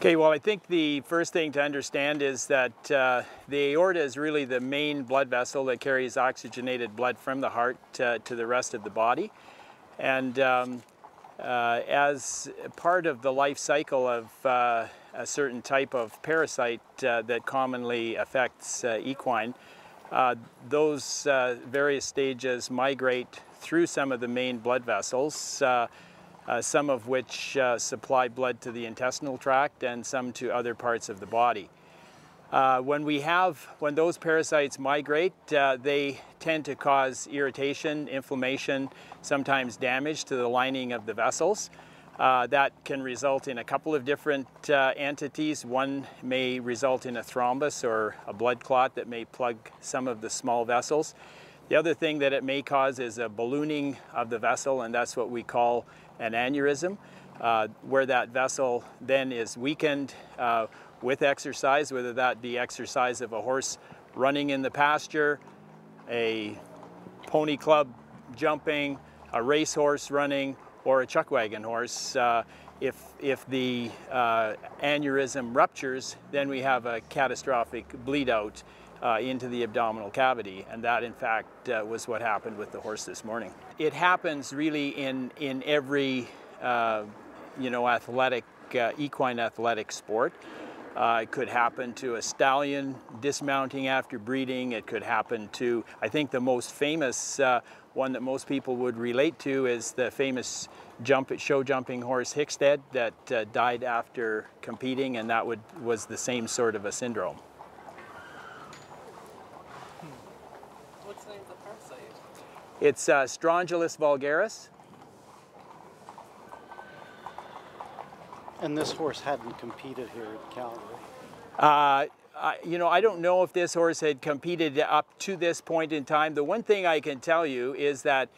Okay, well, I think the first thing to understand is that the aorta is really the main blood vessel that carries oxygenated blood from the heart to the rest of the body. And as part of the life cycle of a certain type of parasite that commonly affects equine, those various stages migrate through some of the main blood vessels, some of which supply blood to the intestinal tract and some to other parts of the body. When those parasites migrate, they tend to cause irritation, inflammation, sometimes damage to the lining of the vessels. That can result in a couple of different entities. One may result in a thrombus or a blood clot that may plug some of the small vessels. The other thing that it may cause is a ballooning of the vessel, and that's what we call an aneurysm, where that vessel then is weakened with exercise, whether that be exercise of a horse running in the pasture, a pony club jumping, a racehorse running, or a chuck wagon horse. If the aneurysm ruptures, then we have a catastrophic bleed out into the abdominal cavity, and that in fact was what happened with the horse this morning. It happens really in every athletic, equine athletic sport. It could happen to a stallion dismounting after breeding. It could happen to, I think the most famous one that most people would relate to is the famous show jumping horse Hickstead that died after competing, and that was the same sort of a syndrome. What's the name of the parasite? It's Strongylus vulgaris. And this horse hadn't competed here at Calgary? I don't know if this horse had competed up to this point in time. The one thing I can tell you is that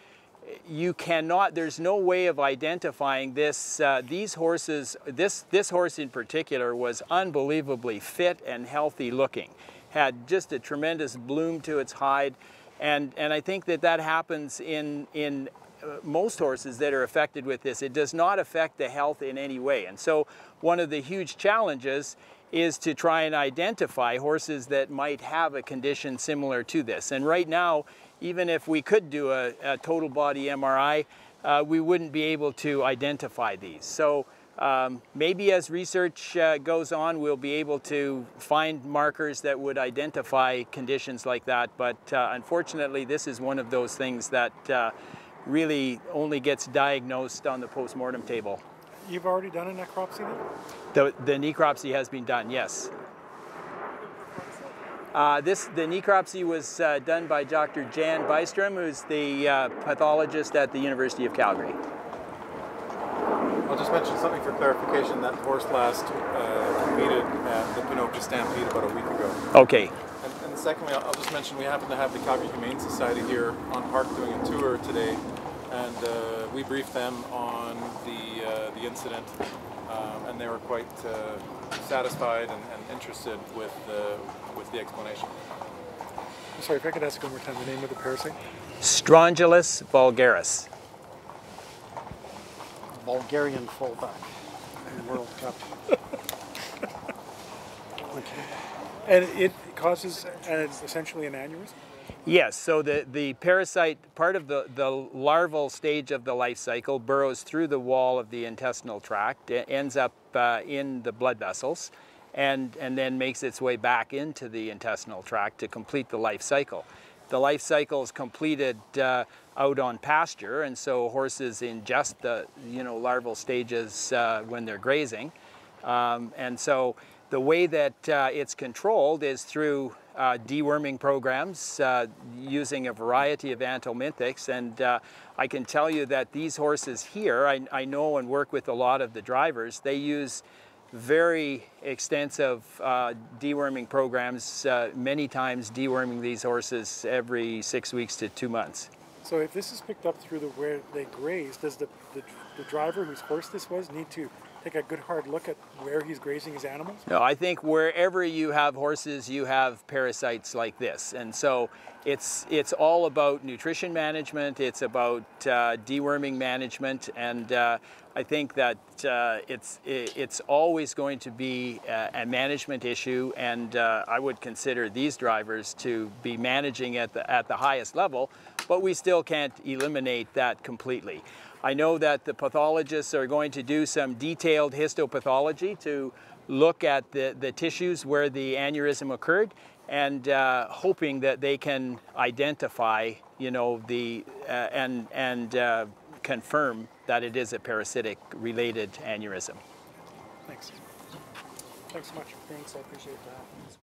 there's no way of identifying this. These horses, this horse in particular, was unbelievably fit and healthy looking. Had just a tremendous bloom to its hide. And I think that happens in most horses that are affected with this. It does not affect the health in any way. And so one of the huge challenges is to try and identify horses that might have a condition similar to this. And right now, even if we could do a total body MRI, we wouldn't be able to identify these. So maybe as research goes on, we'll be able to find markers that would identify conditions like that. But unfortunately, this is one of those things that really only gets diagnosed on the post-mortem table. You've already done a necropsy now? The necropsy has been done, yes. The necropsy was done by Dr. Jan Bystrom, who's the pathologist at the University of Calgary. I'll just mention something for clarification. That horse last competed at the Pinocchio Stampede about a week ago. Okay. And secondly, I'll just mention we happen to have the Calgary Humane Society here on Park doing a tour today, and we briefed them on the incident, and they were quite satisfied and interested with the explanation. I'm sorry, if I could ask one more time the name of the parasite? Strongylus vulgaris. Bulgarian fullback in the World Cup. Okay. And it causes essentially an aneurysm? Yes, so the parasite, part of the larval stage of the life cycle, burrows through the wall of the intestinal tract, ends up in the blood vessels, and then makes its way back into the intestinal tract to complete the life cycle. The life cycle is completed out on pasture, and so horses ingest the larval stages when they're grazing, and so the way that it's controlled is through deworming programs using a variety of antihelminthics. And I can tell you that these horses here, I know and work with a lot of the drivers, they use very extensive deworming programs, many times deworming these horses every 6 weeks to 2 months. So if this is picked up through where they graze, does the driver whose horse this was need to take a good hard look at where he's grazing his animals? No, I think wherever you have horses, you have parasites like this. And so it's all about nutrition management, it's about deworming management, and I think that it's always going to be a management issue, and I would consider these drivers to be managing at the highest level, but we still can't eliminate that completely. I know that the pathologists are going to do some detailed histopathology to look at the tissues where the aneurysm occurred, and hoping that they can identify, you know, the and confirm that it is a parasitic-related aneurysm. Thanks. Thanks so much. Thanks, I appreciate that.